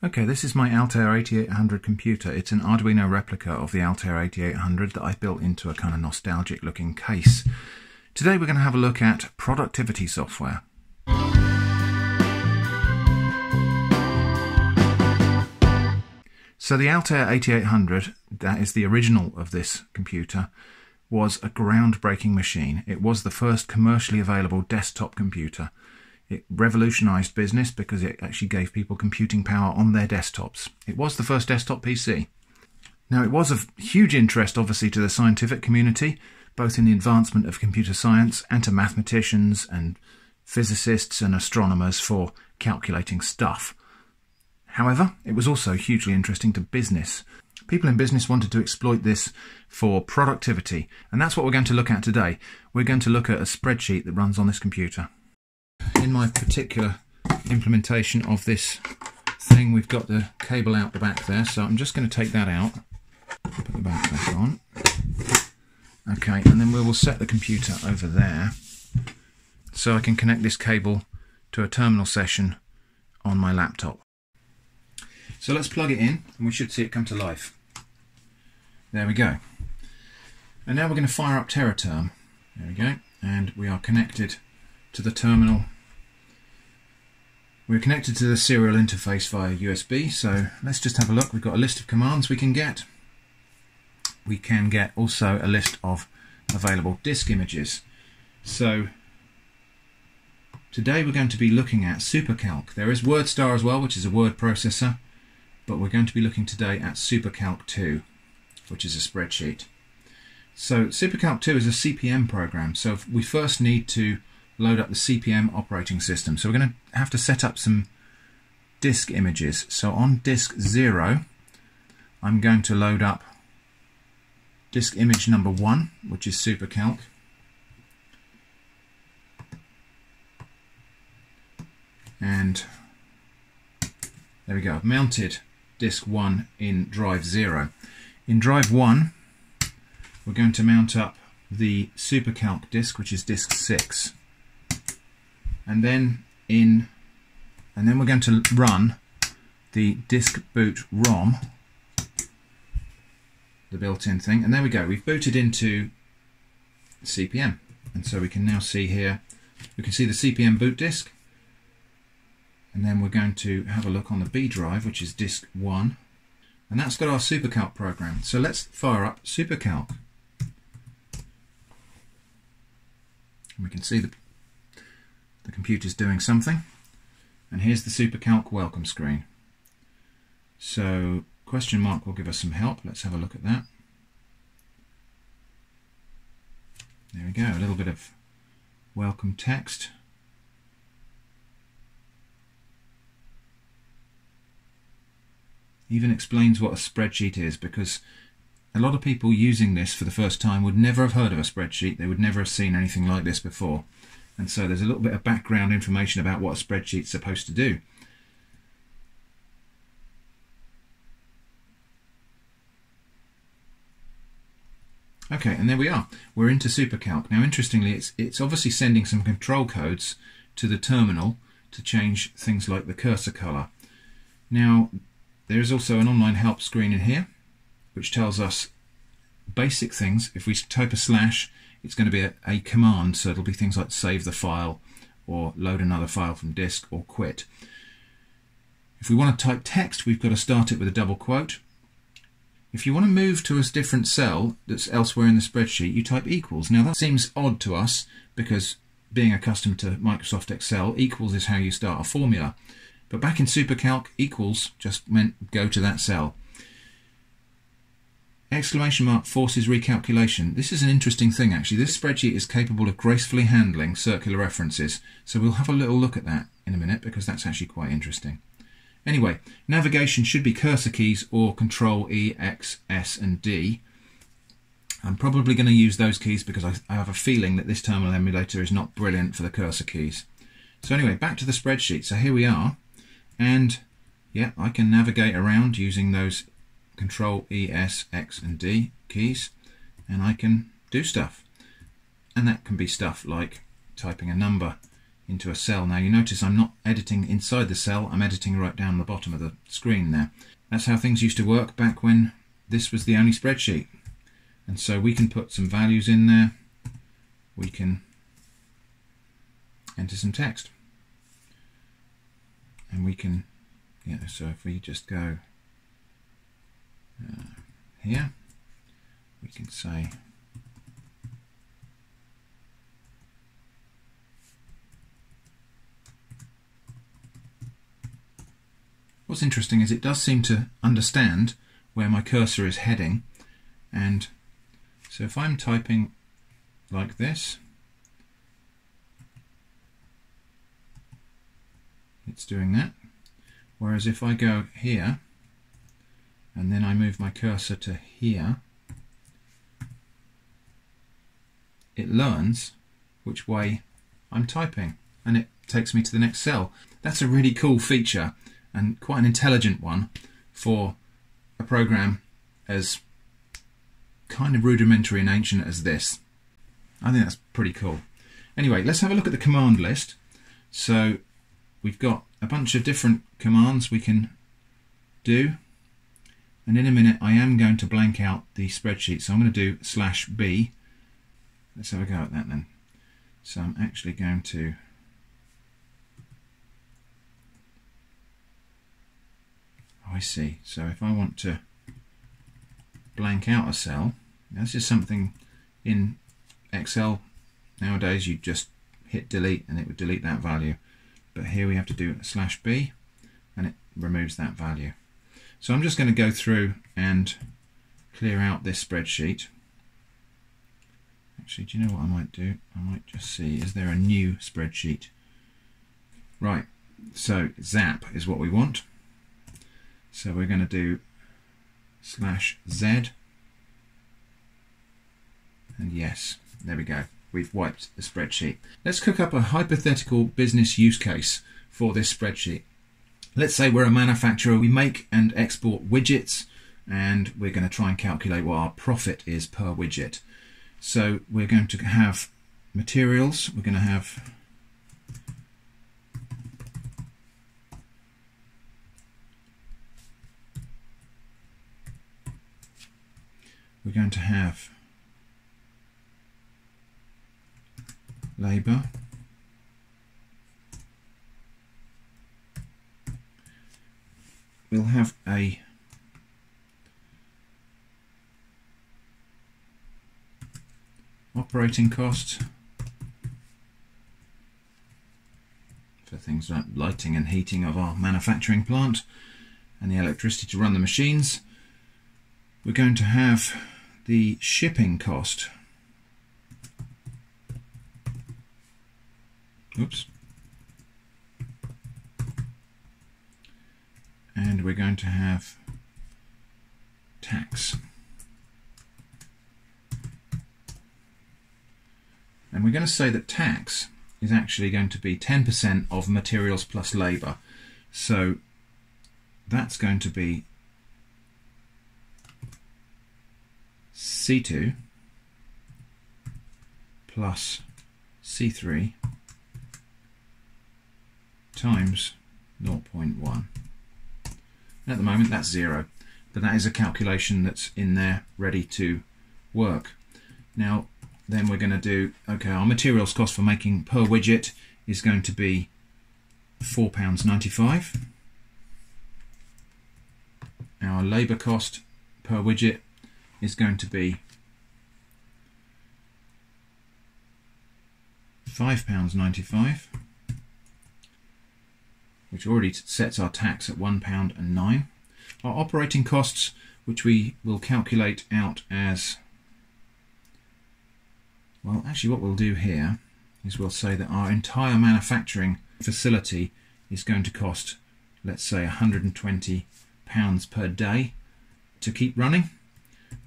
Okay, this is my Altair 8800 computer. It's an Arduino replica of the Altair 8800 that I built into a kind of nostalgic looking case. Today we're going to have a look at productivity software. So the Altair 8800, that is the original of this computer, was a groundbreaking machine. It was the first commercially available desktop computer. It revolutionized business because it actually gave people computing power on their desktops. It was the first desktop PC. Now, it was of huge interest, obviously, to the scientific community, both in the advancement of computer science and to mathematicians and physicists and astronomers for calculating stuff. However, it was also hugely interesting to business. People in business wanted to exploit this for productivity, and that's what we're going to look at today. We're going to look at a spreadsheet that runs on this computer. In my particular implementation of this thing, we've got the cable out the back there, so I'm just going to take that out, put the back back on. Okay, and then we will set the computer over there so I can connect this cable to a terminal session on my laptop. So let's plug it in and we should see it come to life. There we go. And now we're going to fire up TerraTerm. There we go. And we are connected to the terminal. We're connected to the serial interface via USB, so let's just have a look. We've got a list of commands we can get. We can get also a list of available disk images. So today we're going to be looking at SuperCalc. There is WordStar as well, which is a word processor, but we're going to be looking today at SuperCalc2, which is a spreadsheet. So SuperCalc2 is a CP/M program, so we first need to load up the CP/M operating system. So we're going to have to set up some disk images. So on disk 0, I'm going to load up disk image number 1, which is SuperCalc. And there we go, I've mounted disk 1 in drive 0. In drive 1, we're going to mount up the SuperCalc disk, which is disk 6. And then we're going to run the disk boot ROM, the built-in thing. And there we go, we've booted into CP/M. And so we can now see here, we can see the CP/M boot disk. And then we're going to have a look on the B drive, which is disk 1. And that's got our SuperCalc program. So let's fire up SuperCalc. And we can see the computer's doing something. And here's the SuperCalc welcome screen. So question mark will give us some help. Let's have a look at that. There we go, a little bit of welcome text. Even explains what a spreadsheet is, because a lot of people using this for the first time would never have heard of a spreadsheet. They would never have seen anything like this before. And so there's a little bit of background information about what a spreadsheet's supposed to do. Okay, and there we are. We're into SuperCalc. Now, interestingly, it's obviously sending some control codes to the terminal to change things like the cursor color. Now, there is also an online help screen in here, which tells us basic things. If we type a slash, it's going to be a command, so it'll be things like save the file or load another file from disk or quit. If we want to type text, we've got to start it with a double quote. If you want to move to a different cell that's elsewhere in the spreadsheet, you type equals. Now that seems odd to us because, being accustomed to Microsoft Excel, equals is how you start a formula. But back in SuperCalc, equals just meant go to that cell. Exclamation mark forces recalculation. This is an interesting thing, actually. This spreadsheet is capable of gracefully handling circular references. So we'll have a little look at that in a minute, because that's actually quite interesting. Anyway, navigation should be cursor keys or Control E, X, S and D. I'm probably going to use those keys because I have a feeling that this terminal emulator is not brilliant for the cursor keys. So anyway, back to the spreadsheet. So here we are. And yeah, I can navigate around using those Control E, S, X and D keys, and I can do stuff. And that can be stuff like typing a number into a cell. Now you notice I'm not editing inside the cell, I'm editing right down the bottom of the screen there. That's how things used to work back when this was the only spreadsheet. And so we can put some values in there, we can enter some text. And we can, you know, so if we just go here, we can say what's interesting is it does seem to understand where my cursor is heading. And so if I'm typing like this, it's doing that. Whereas if I go here and then I move my cursor to here, it learns which way I'm typing and it takes me to the next cell. That's a really cool feature, and quite an intelligent one for a program as kind of rudimentary and ancient as this. I think that's pretty cool. Anyway, let's have a look at the command list. So we've got a bunch of different commands we can do, and in a minute I am going to blank out the spreadsheet, so I'm going to do /b. Let's have a go at that then. So I'm actually going to I see. So if I want to blank out a cell, this is something in Excel nowadays, you just hit delete and it would delete that value. But here we have to do /b and it removes that value. So I'm just going to go through and clear out this spreadsheet. Actually, do you know what I might do? I might just see, is there a new spreadsheet? Right, so zap is what we want. So we're going to do /z and yes, there we go, we've wiped the spreadsheet. Let's cook up a hypothetical business use case for this spreadsheet. Let's say we're a manufacturer, we make and export widgets, and we're going to try and calculate what our profit is per widget. So we're going to have materials, we're going to have labour, we'll have a operating cost for things like lighting and heating of our manufacturing plant and the electricity to run the machines. We're going to have the shipping cost. Oops. And we're going to have tax. And we're going to say that tax is actually going to be 10% of materials plus labour. So that's going to be C2 plus C3 times 0.1. At the moment that's 0, but that is a calculation that's in there ready to work. Now then we're going to do, okay, our materials cost for making per widget is going to be £4.95. Our labour cost per widget is going to be £5.95, which already sets our tax at £1.09. Our operating costs, which we will calculate out as, well, actually what we'll do here is we'll say that our entire manufacturing facility is going to cost, let's say, £120 per day to keep running.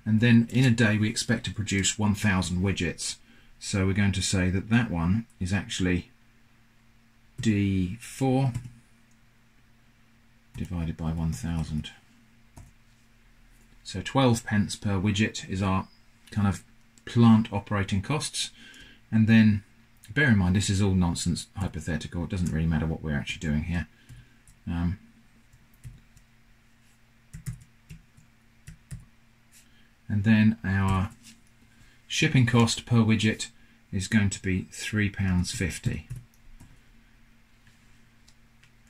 And then in a day we expect to produce 1,000 widgets. So we're going to say that that one is actually D4 divided by 1,000. So 12p per widget is our kind of plant operating costs. And then Bear in mind, this is all nonsense, hypothetical. It doesn't really matter what we're actually doing here. And then our shipping cost per widget is going to be £3.50.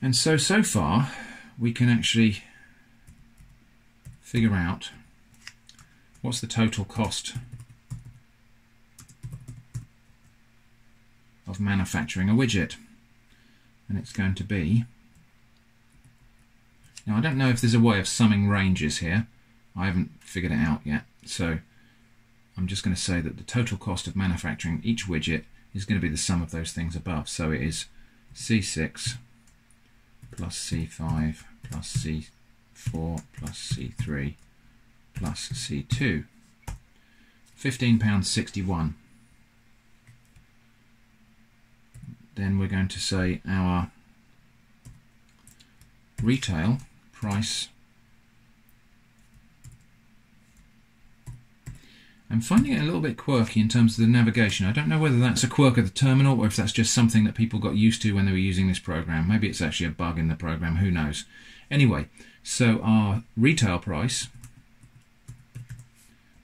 And so far, we can actually figure out what's the total cost of manufacturing a widget. And it's going to be... Now, I don't know if there's a way of summing ranges here. I haven't figured it out yet. So I'm just going to say that the total cost of manufacturing each widget is going to be the sum of those things above. So it is C6 plus C5 plus C4 plus C3 plus C2. £15.61. Then we're going to say our retail price. I'm finding it a little bit quirky in terms of the navigation. I don't know whether that's a quirk of the terminal or if that's just something that people got used to when they were using this program. Maybe it's actually a bug in the program, who knows. Anyway, so our retail price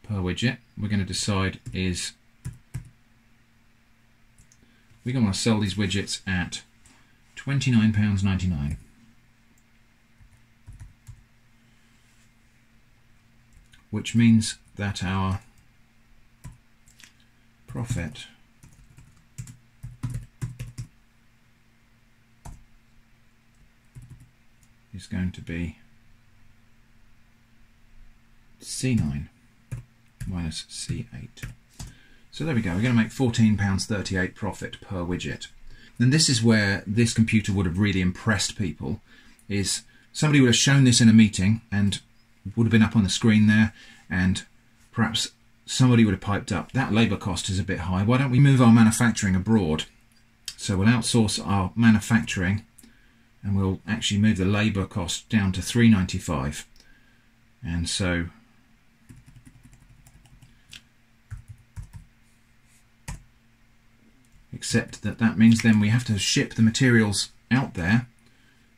per widget, we're going to decide is... We're going to want to sell these widgets at £29.99. Which means that our profit is going to be C9 minus C8. So there we go, we're going to make £14.38 profit per widget. Then this is where this computer would have really impressed people, is somebody would have shown this in a meeting and would have been up on the screen there, and perhaps somebody would have piped up, that labour cost is a bit high, why don't we move our manufacturing abroad? So we'll outsource our manufacturing and we'll actually move the labour cost down to $3.95. And so except that that means then we have to ship the materials out there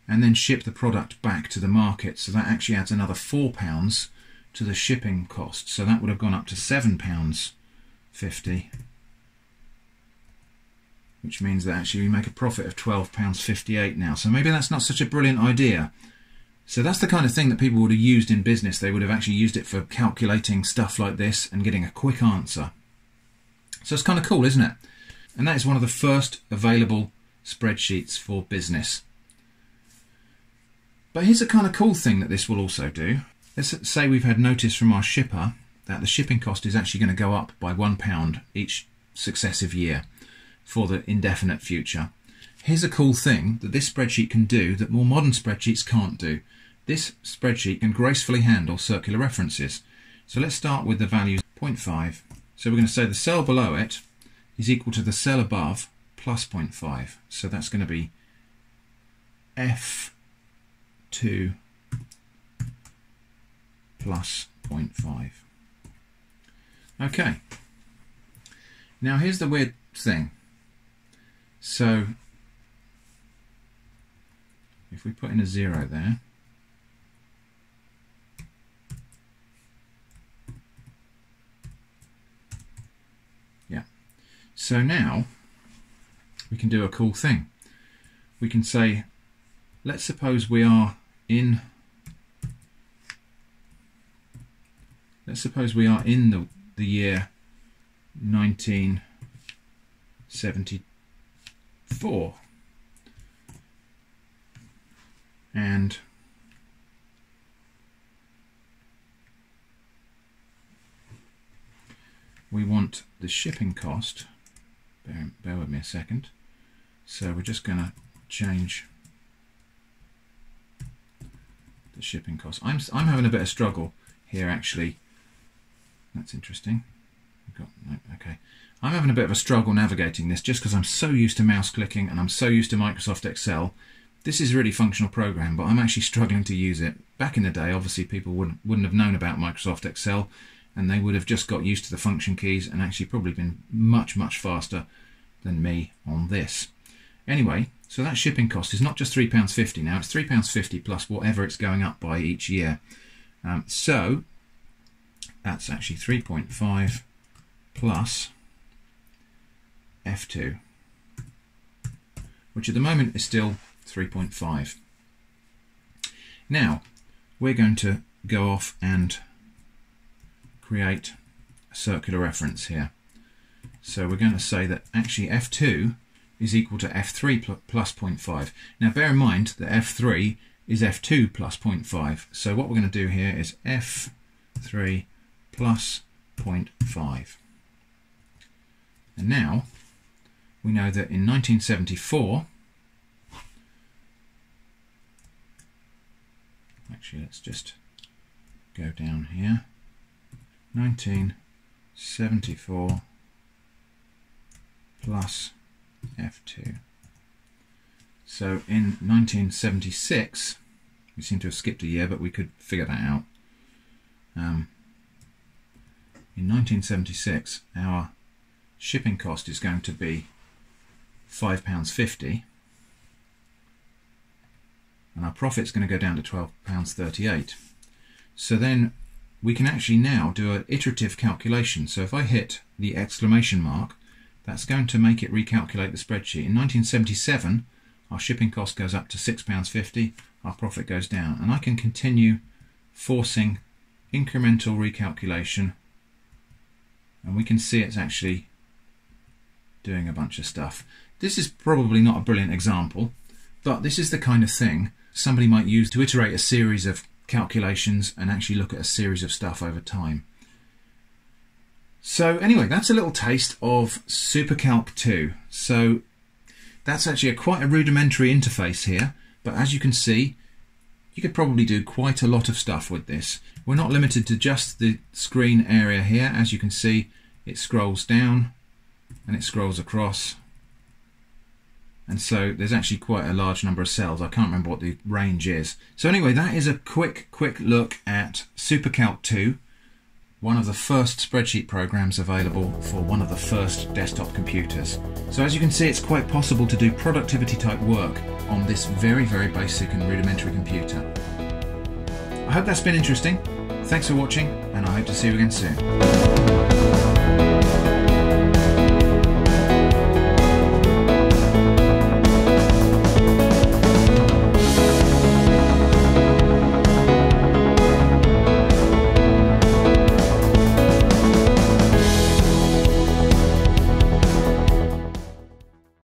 and then ship the product back to the market, so that actually adds another £4 to the shipping cost, so that would have gone up to £7.50, which means that actually we make a profit of £12.58 now. So maybe that's not such a brilliant idea. So that's the kind of thing that people would have used in business. They would have actually used it for calculating stuff like this and getting a quick answer. So it's kind of cool, isn't it? And that is one of the first available spreadsheets for business. But here's a kind of cool thing that this will also do. Let's say we've had notice from our shipper that the shipping cost is actually going to go up by £1 each successive year for the indefinite future. Here's a cool thing that this spreadsheet can do that more modern spreadsheets can't do. This spreadsheet can gracefully handle circular references. So let's start with the value 0.5. So we're going to say the cell below it is equal to the cell above plus 0.5. So that's going to be F2 plus 0.5. Okay, now here's the weird thing. So if we put in a 0 there, yeah, so now we can do a cool thing. We can say, let's suppose we are in the year 1974, and we want the shipping cost, bear with me a second, so we're just going to change the shipping cost. I'm having a bit of struggle here actually. That's interesting. Okay, I'm having a bit of a struggle navigating this just because I'm so used to mouse clicking and I'm so used to Microsoft Excel. This is a really functional program, but I'm actually struggling to use it. Back in the day, obviously, people wouldn't have known about Microsoft Excel, and they would have just got used to the function keys and actually probably been much, much faster than me on this. Anyway, so that shipping cost is not just £3.50 now, it's £3.50 plus whatever it's going up by each year. So that's actually 3.5 plus F2, which at the moment is still 3.5. Now we're going to go off and create a circular reference here. So we're going to say that actually F2 is equal to F3 plus 0.5. Now bear in mind that F3 is F2 plus 0.5. So what we're going to do here is F3 plus 0.5. And now we know that in 1974, actually let's just go down here, 1974 plus F2. So in 1976, we seem to have skipped a year, but we could figure that out. In 1976, our shipping cost is going to be £5.50, and our profit's going to go down to £12.38. So then we can actually now do an iterative calculation. So if I hit the exclamation mark, that's going to make it recalculate the spreadsheet. In 1977, our shipping cost goes up to £6.50, our profit goes down, and I can continue forcing incremental recalculation, and we can see it's actually doing a bunch of stuff. This is probably not a brilliant example, but this is the kind of thing somebody might use to iterate a series of calculations and actually look at a series of stuff over time. So anyway, that's a little taste of SuperCalc2. So that's actually quite a rudimentary interface here, but as you can see, you could probably do quite a lot of stuff with this. We're not limited to just the screen area here. As you can see, it scrolls down and it scrolls across. And so there's actually quite a large number of cells. I can't remember what the range is. So anyway, that is a quick look at SuperCalc2. One of the first spreadsheet programs available for one of the first desktop computers. So as you can see, it's quite possible to do productivity type work on this very, very basic and rudimentary computer. I hope that's been interesting. Thanks for watching, and I hope to see you again soon.